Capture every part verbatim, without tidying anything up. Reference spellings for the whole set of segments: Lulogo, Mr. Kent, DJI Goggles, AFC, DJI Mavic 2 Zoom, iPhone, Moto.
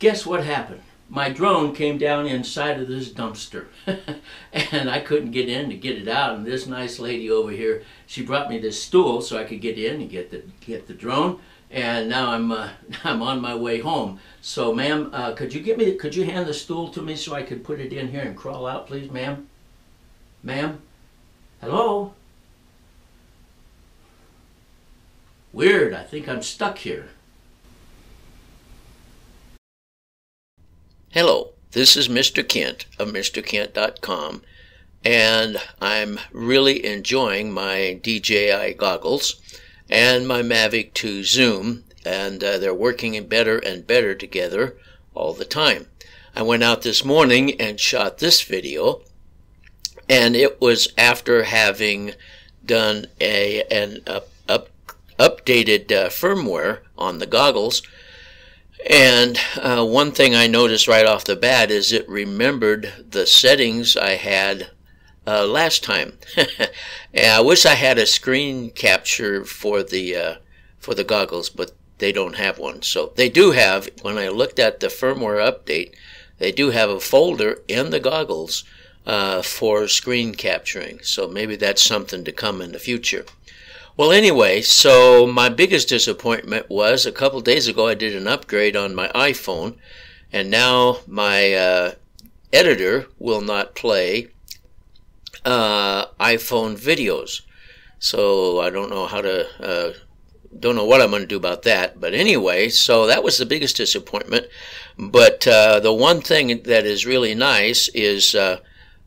Guess what happened? My drone came down inside of this dumpster and I couldn't get in to get it out, and this nice lady over here, she brought me this stool so I could get in and get the get the drone, and now I'm uh, I'm on my way home. So ma'am, uh, could you get me could you hand the stool to me so I could put it in here and crawl out, please, ma'am? Ma'am? Hello? Weird, I think I'm stuck here. Hello, this is Mister Kent of Mister Kent dot com, and I'm really enjoying my D J I goggles and my Mavic two Zoom, and uh, they're working better and better together all the time. I went out this morning and shot this video, and it was after having done a an up, up, updated uh, firmware on the goggles. And uh, one thing I noticed right off the bat is it remembered the settings I had uh, last time. And I wish I had a screen capture for the uh, for the goggles, but they don't have one. So they do have, when I looked at the firmware update, they do have a folder in the goggles uh, for screen capturing. So maybe that's something to come in the future. Well, anyway, so my biggest disappointment was a couple days ago I did an upgrade on my iPhone, and now my uh, editor will not play uh, iPhone videos. So I don't know how to, uh, don't know what I'm going to do about that. But anyway, so that was the biggest disappointment. But uh, the one thing that is really nice is uh,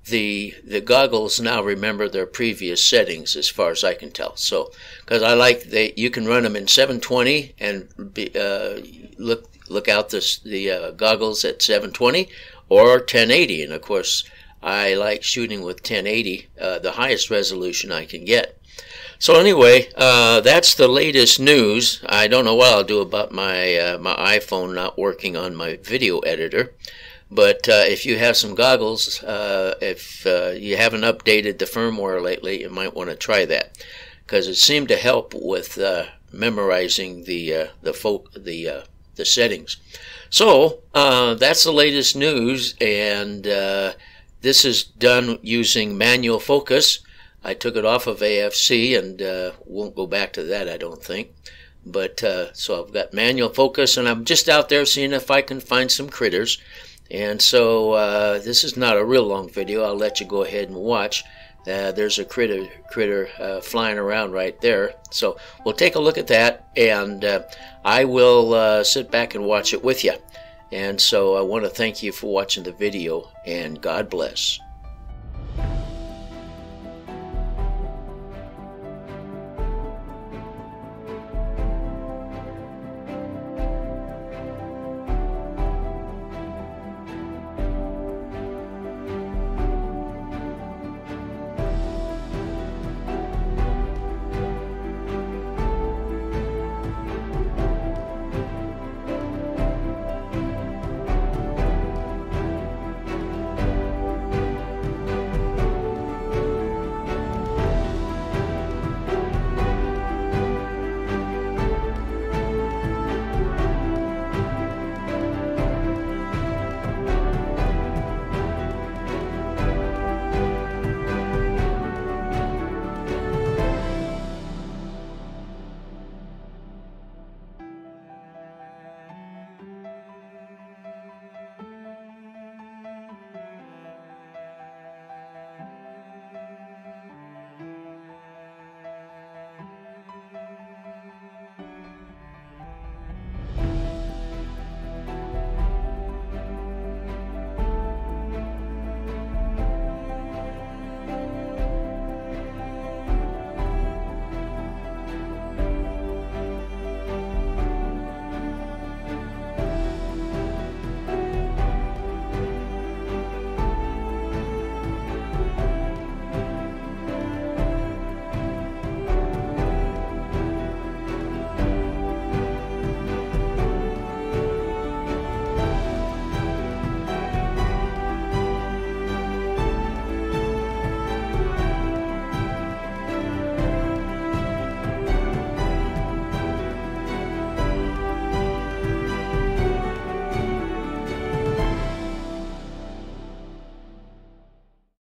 The, the goggles now remember their previous settings, as far as I can tell. So, because I like that you can run them in seven twenty and be, uh, look look out this, the uh, goggles at seven twenty or ten eighty. And of course, I like shooting with ten eighty, uh, the highest resolution I can get. So anyway, uh, that's the latest news. I don't know what I'll do about my uh, my iPhone not working on my video editor. But uh, if you have some goggles, uh, if uh, you haven't updated the firmware lately, you might want to try that, because it seemed to help with uh, memorizing the uh, the fo the uh, the settings. So uh, that's the latest news, and uh, this is done using manual focus. I took it off of A F C and uh, won't go back to that, I don't think. But uh, so I've got manual focus, and I'm just out there seeing if I can find some critters. And so uh, this is not a real long video. I'll let you go ahead and watch. Uh, there's a critter, critter uh, flying around right there. So we'll take a look at that, and uh, I will uh, sit back and watch it with you. And so I want to thank you for watching the video, and God bless.